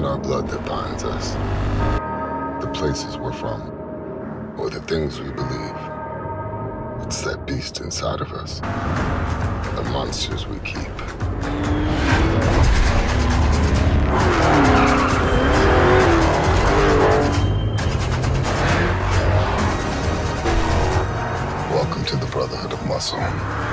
not our blood that binds us, the places we're from, or the things we believe. It's that beast inside of us, the monsters we keep. Welcome to the Brotherhood of Muscle.